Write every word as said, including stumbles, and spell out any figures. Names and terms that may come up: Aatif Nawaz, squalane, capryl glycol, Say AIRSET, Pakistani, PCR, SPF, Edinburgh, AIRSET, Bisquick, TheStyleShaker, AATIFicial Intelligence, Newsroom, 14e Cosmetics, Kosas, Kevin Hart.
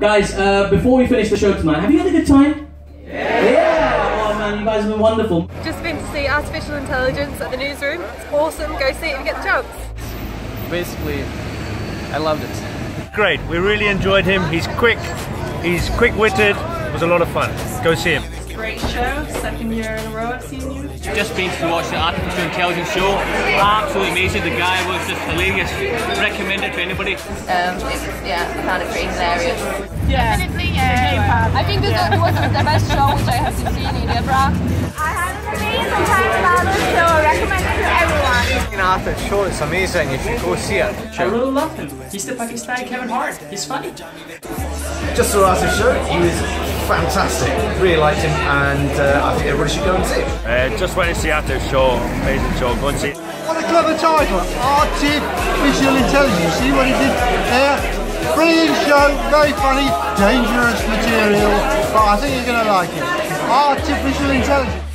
Guys, uh, before we finish the show tonight, have you had a good time? Yeah! yeah. Oh man, you guys have been wonderful. Just been to see Artificial Intelligence at the Newsroom. It's awesome, go see it and get the chance. Basically, I loved it. Great, we really enjoyed him. He's quick, he's quick-witted. It was a lot of fun. Go see him. Great show, second year in a row I've seen you. Just been to watch the Artificial Intelligence show, absolutely amazing, the guy was just hilarious, recommend it to anybody. Um, it was, yeah, I found it pretty hilarious. Yeah. Definitely, yeah. I think this yeah. was the best show which I have seen in Edinburgh. I had an amazing time about this show, I recommend it to everyone. You know, after the show, it's amazing, you should go see it. Sure. I really love him, he's the Pakistani Kevin Hart, he's funny. Just saw Aatif's show, he was fantastic, really liked him, and uh, I think everybody should go and see it. Uh, just went to see Aatif's show, amazing show, go and see it. What a clever title, Artificial Intelligence, see what he did there? Brilliant show, very funny, dangerous material, but I think you're going to like it. Artificial Intelligence.